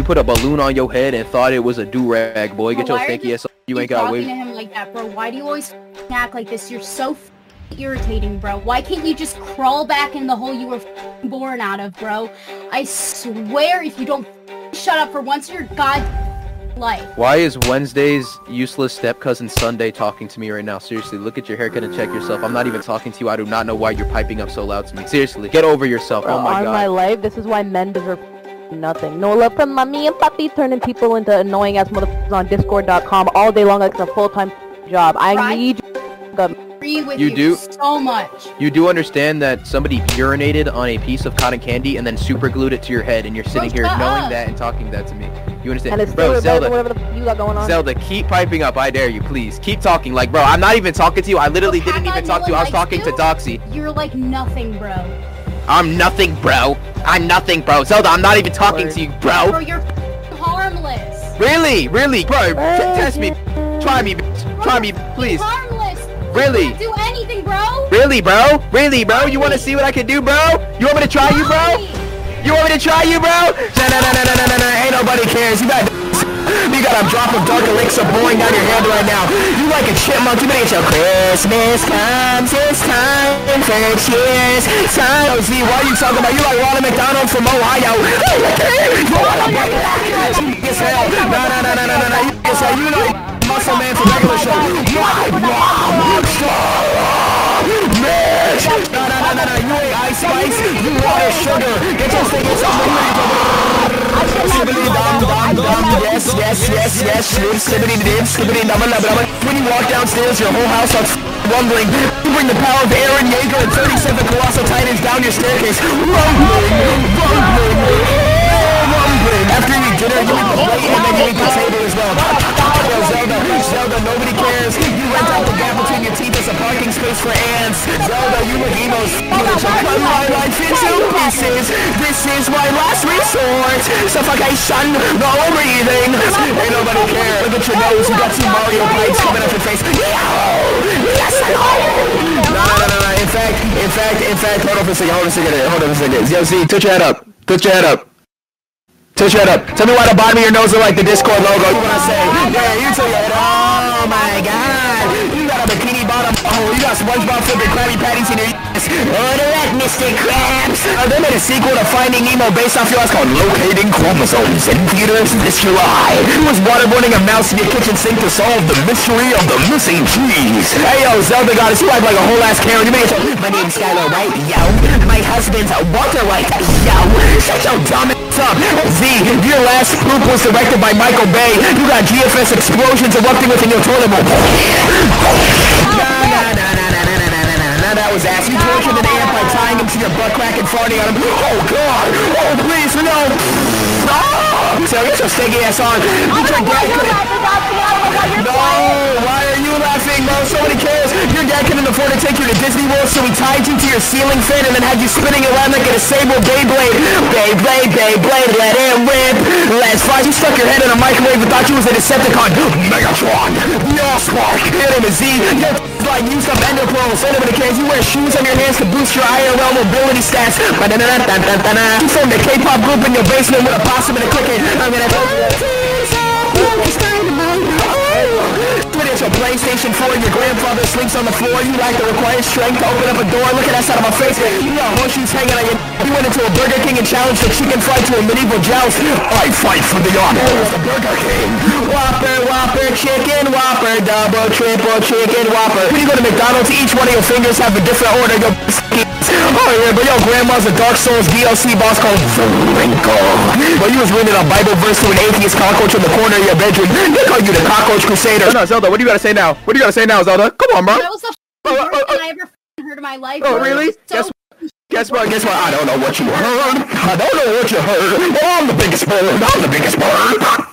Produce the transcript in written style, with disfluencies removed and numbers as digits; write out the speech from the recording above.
You put a balloon on your head and thought it was a do-rag, boy. Get your stanky ass. You ain't got away. Why are you talking to him like that, bro? Why do you always act like this? You're so irritating, bro. Why can't you just crawl back in the hole you were born out of, bro? I swear if you don't shut up for once in your goddamn life. Why is Wednesday's useless step-cousin Sunday talking to me right now? Seriously, look at your haircut and check yourself. I'm not even talking to you. I do not know why you're piping up so loud to me. Seriously, get over yourself. Bro, oh my god. On my life, this is why men deserve nothing. No love from mommy and puppy, turning people into annoying ass motherfuckers on Discord.com all day long like it's a full-time job. I need you do so much. You do understand that somebody urinated on a piece of cotton candy and then super glued it to your head, and you're sitting here knowing that and talking that to me. You understand? And it's bro, Zelda, whatever the you got going on. Zelda, keep piping up. I dare you, please. Keep talking. Like, bro, I'm not even talking to you. I literally didn't even talk to you. I was talking to Doxy. You're like nothing, bro. I'm nothing, bro. I'm nothing, bro. Zelda, I'm not even talking to you, bro. Bro, you're harmless. Really? Really? Bro, test me. Try me, bitch. Try me, please. Harmless. Really? You can't do anything, bro. Really, bro? Really, bro? You want to see what I can do, bro? You want me to try you, bro? You want me to try you, bro? Nah. Ain't nobody cares. You got a drop of dark elixir blowing down your head right now. You like a chipmunk. You better get your Christmas comes. It's time for cheers. Time. Oh, Z, what are you talking about? You like Ronald McDonald from Ohio. No. You like Muscle Man from regular show. No. You ain't Ice Spice. You water sugar. Get your thing. Yes. When you walk downstairs, your whole house starts rumbling. You bring the power of Aaron Yeager and 37 Colossal Titans down your staircase. Rumbling. After you eat dinner, you eat the plate and then you eat the table as well. Zelda, nobody cares. You rent out the gap between your teeth as a parking space for ants. Zelda, you look emo. My life is two pieces. This is my last resort. Suffocation, the overeating. Ain't nobody care. Look at your nose. You got two Mario bites coming up your face. Yes, I know. No. In fact. Hold on for a second. Yo, Z, touch your head up. Touch your head up. Tell me why the bottom of your nose look like the Discord logo. You wanna say? Yeah, you tell your head. Oh my god. You got a bikini bottom. Oh, you got SpongeBob flipping Krabby Patties in your ass. Order that, Mr. Krabs. They made a sequel to Finding Nemo based off your ass called Locating Chromosomes in theaters this July. Who was waterboarding a mouse in your kitchen sink to solve the mystery of the missing cheese? Hey yo, Zelda goddess, you act like a whole ass Karen. You made it. My name's Skylar White, yo. My husband's Walter White, yo. Shut your dumb ass up. Z, your last poop was directed by Michael Bay. You got GFS explosions erupting within your toilet bowl. Nah, that was ass. You tortured the man by tying him to your butt crack and farting on him. Oh god! Oh please, no! So get your stinky ass on. No! Why are you laughing? No, somebody cares. Your dad couldn't afford to take you to Disney World, so he tied you to your ceiling fan and then had you spinning around like a disabled Beyblade. Beyblade, let it rip. Let's fight. You stuck your head in a microwave and thought you was a Decepticon. MEGATRON! Your spark! Your name is Z. Your like used up enderpearls. Nobody cares. You wear shoes on your hands to boost your IRL mobility stats. You formed a K pop group in your basement with a possum and a cricket. I'm gonna tell you that. Your PlayStation 4 and your grandfather sleeps on the floor. You lack the required strength to open up a door. Look at that side of my face. You got horseshoes hanging on your... You went into a Burger King and challenged the chicken fry to a medieval joust. I fight for the honor. It's the Burger King. Whopper, chicken, Whopper, double, triple, chicken, Whopper. When you go to McDonald's, each one of your fingers have a different order. Your... Oh yeah, but your grandma's a Dark Souls DLC boss called The Wrinkle. But you was reading a Bible verse to an atheist cockroach in the corner of your bedroom. They call you the Cockroach Crusader. No, Zelda, what do you gotta say now? What do you gotta say now, Zelda? Come on, bro. That was the worst thing I ever heard in my life. Oh, really? So Guess what? I don't know what you heard. I'm the biggest bird.